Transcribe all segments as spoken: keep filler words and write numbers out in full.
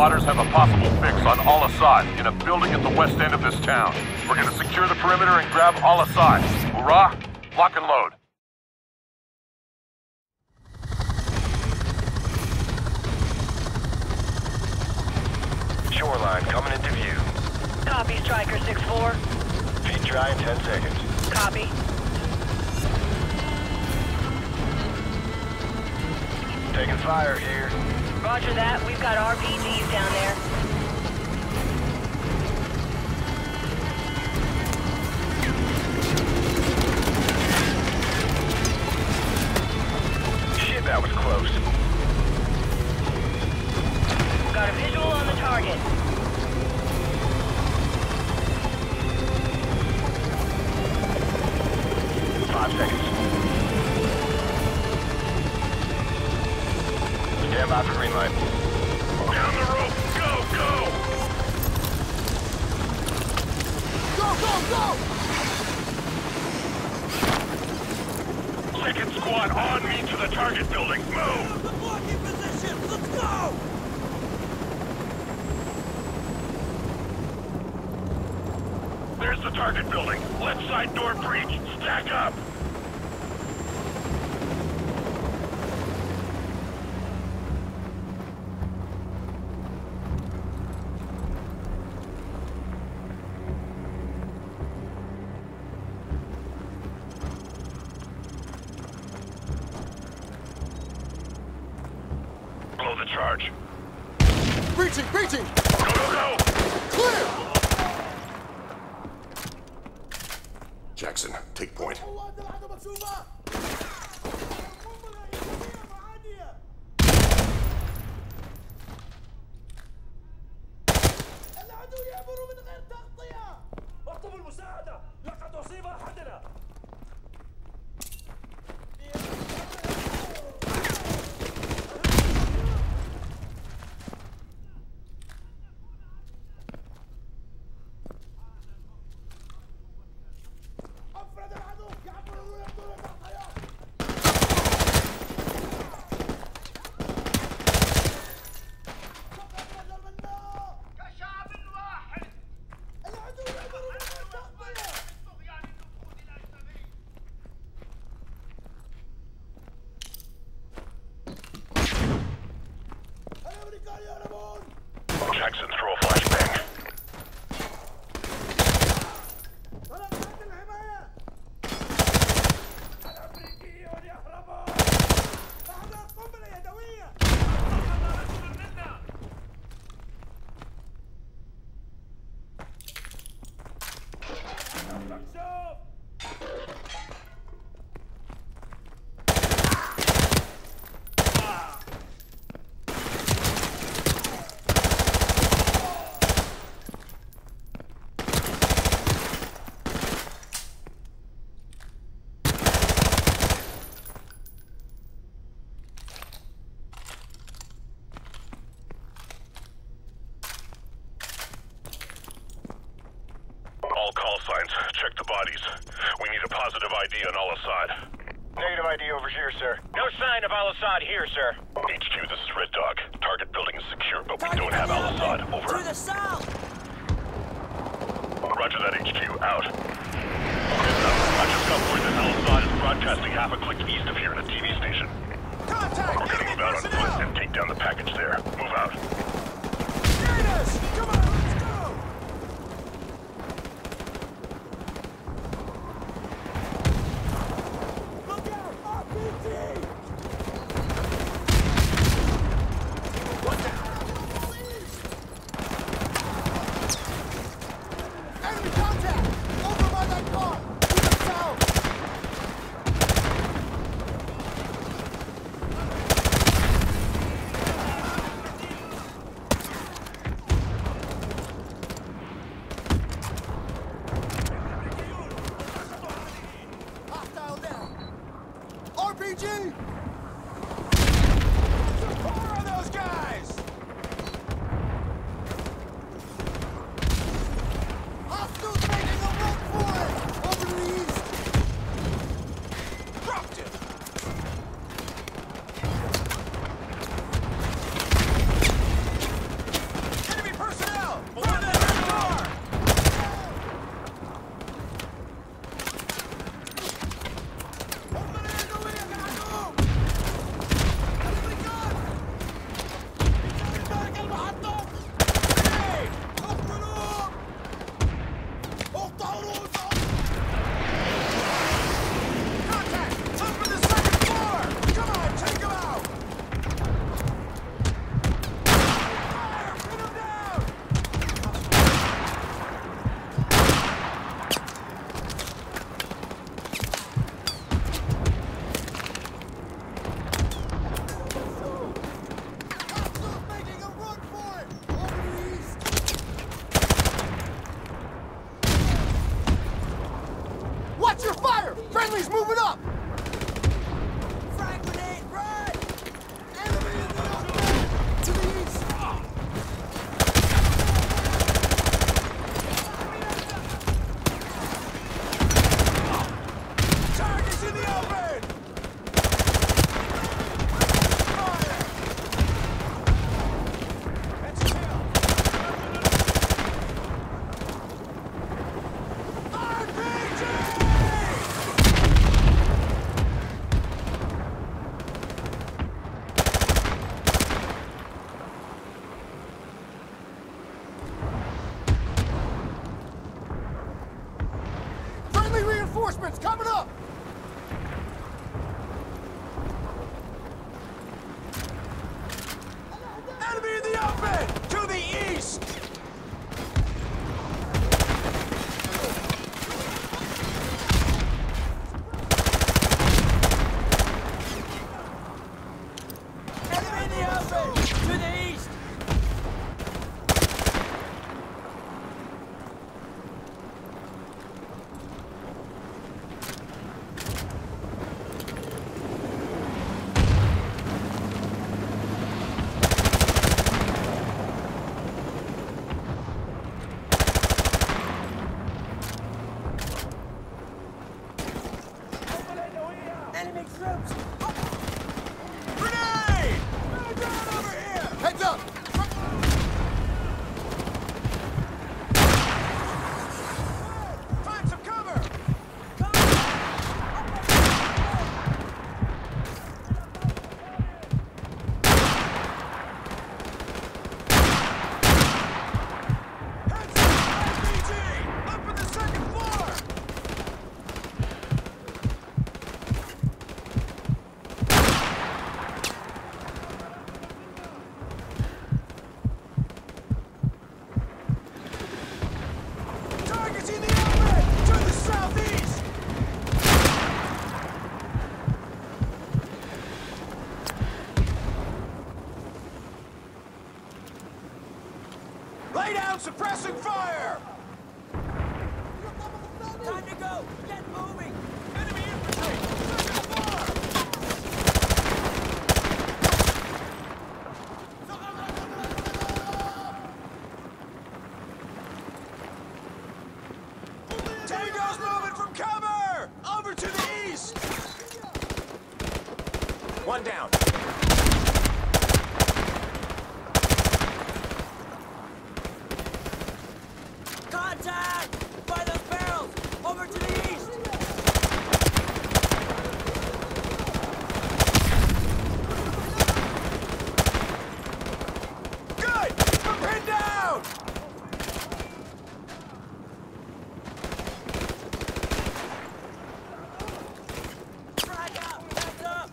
spotters have a possible fix on Al-Asad in a building at the west end of this town. We're going to secure the perimeter and grab Al-Asad. Hoorah! Lock and load. Shoreline coming into view. Copy, Striker six four. Feet dry in ten seconds. Copy. Taking fire here. Roger that. We've got R P Gs down there. That was close. Got a visual on the target. Five seconds. Stand by for green light. Down the rope! Go, go! Go, go, go! Second squad on me to the target building. There's the target building. Left side door breach. Stack up. Blow the charge. Breaching, breaching. Go, go, go. Clear. Jackson, take point. Jackson, throw a flashbang. Check the bodies. We need a positive I D on Al-Asad. Negative I D over here, sir. No sign of Al-Asad here, sir. H Q, this is Red Dog. Target building is secure, but we don't have Al-Asad. Over. To the south! Roger that, H Q. Out. I just got word that Al-Asad is broadcasting half a click east of here at a T V station. Contact! We're gonna move out on foot and take down the package there. Move out. Come on! moving up! Frag grenade, run! Enemy in the north! To the east! Oh. Targets in the open! Reinforcements coming up! Enemy in the open! To the east! Enemy in the open! To the east! Enemy troops! Grenade! Move down over here! Heads up! Find some cover! Cover! Heads up! R P G! Up at the second floor! Lay down, suppressing fire! Time to go! Get moving! Enemy infantry! Second floor! Tango's moving from cover! Over to the east! One down. Contact! By the barrels! Over to the east! Good! We're pinned down! Frag out! Back up!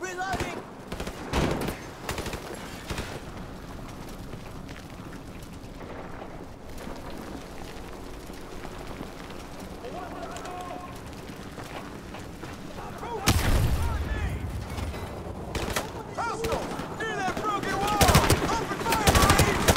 Reloading! Hostile! Near that broken wall! Open fire, Marines!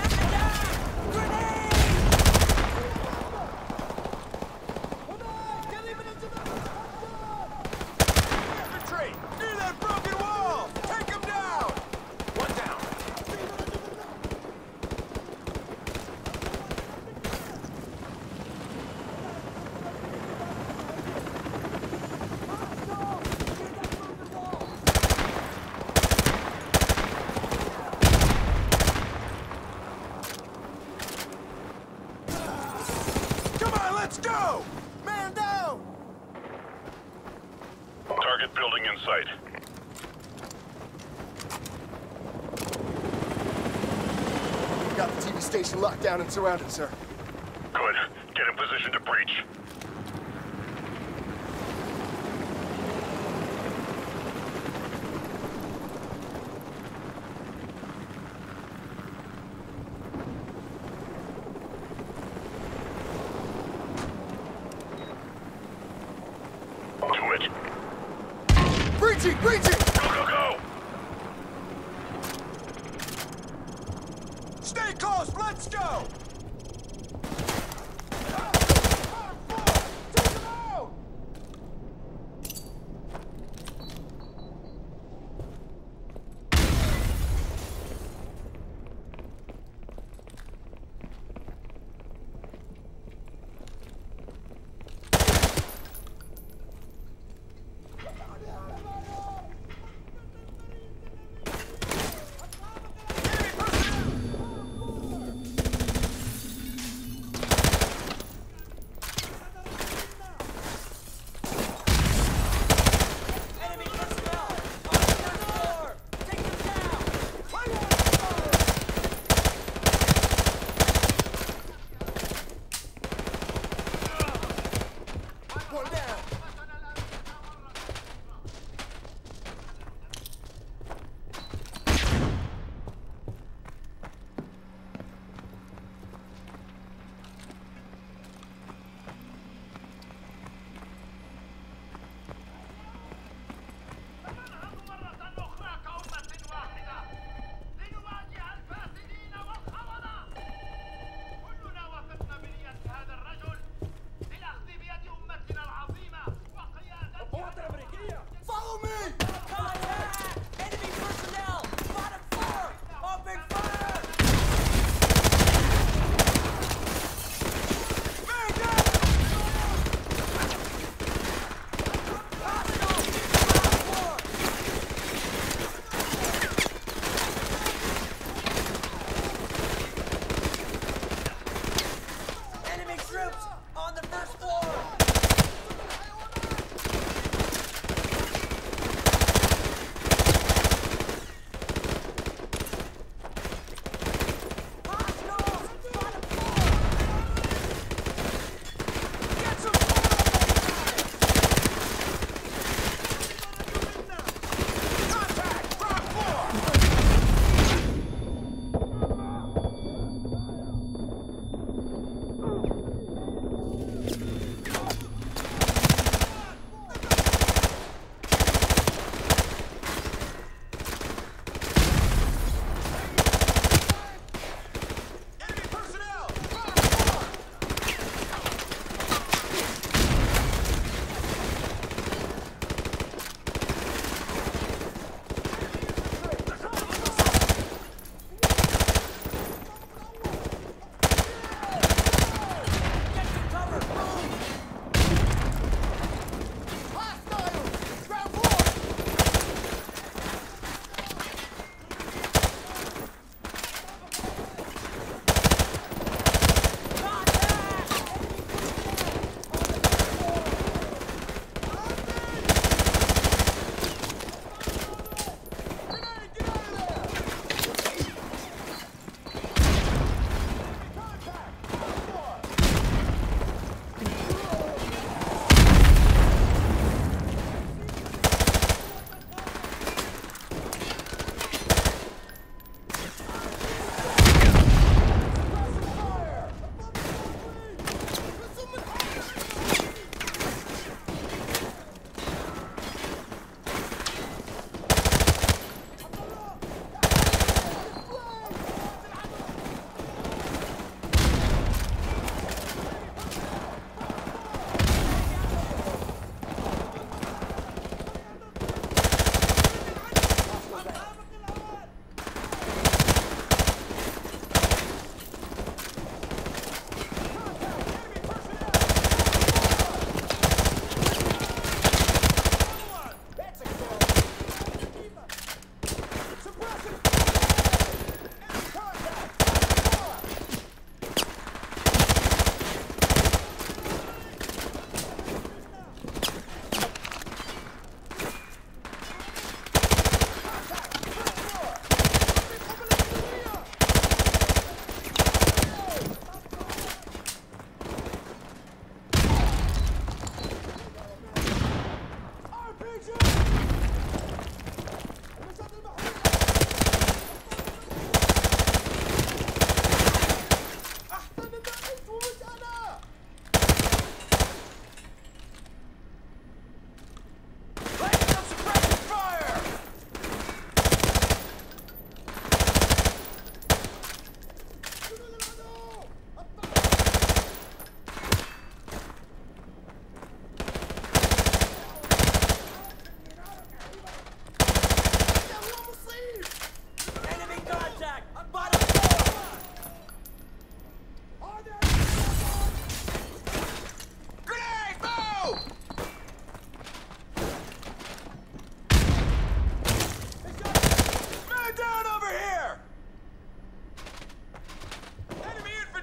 At the down! Grenade! Infantry! Near that broken wall! Take them down! One down. Come on, let's go! Man down! Target building in sight. We've got the T V station locked down and surrounded, sir. Good. Get in position to breach. Breaching! Breaching! Go, go, go! Stay close! Let's go!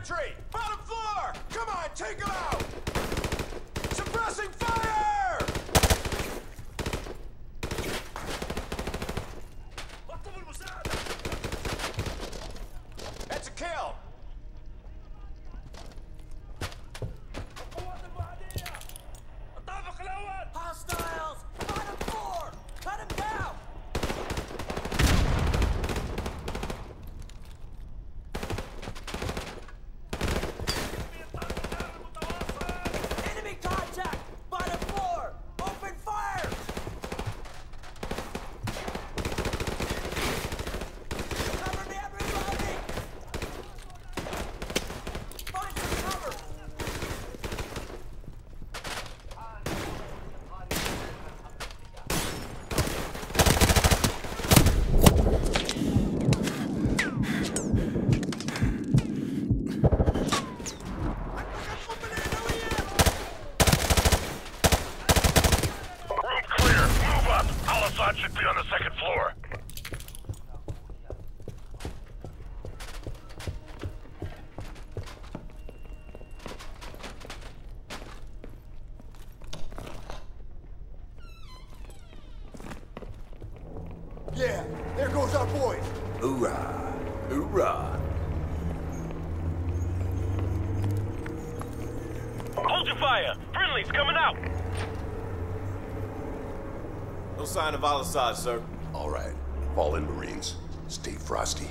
infantry! Bottom floor! Come on, take them out! Suppressing fire! That's a kill! Hostiles! Bottom floor! Cut him down! Al-Asad should be on the second floor. Yeah, there goes our boy. Hoorah! Hoorah! Hold your fire! Friendly's coming out! No sign of Al-Asad, sir. All right. Fall in, Marines. Stay frosty.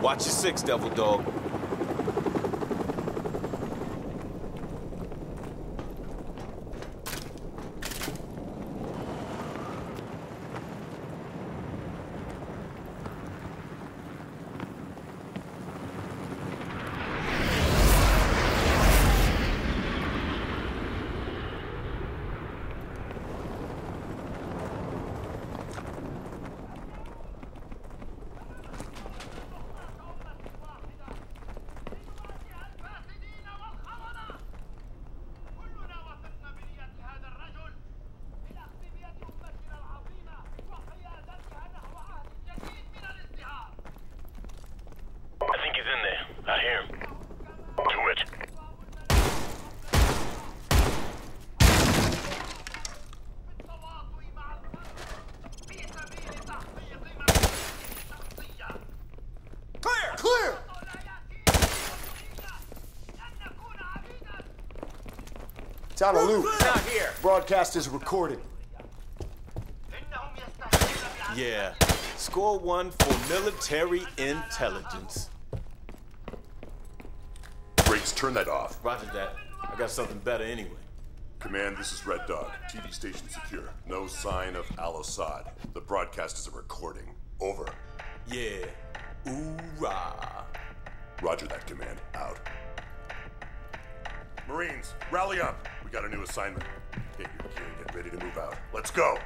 Watch your six, Devil Dog. It's on a loop. Broadcast is recorded. Yeah. Score one for military intelligence. Briggs, turn that off. Roger that. I got something better anyway. Command, this is Red Dog. T V station secure. No sign of Al-Asad. The broadcast is a recording. Over. Yeah. Oorah. Roger that, Command. Out. Marines, rally up. We got a new assignment. Get your gear and get ready to move out. Let's go!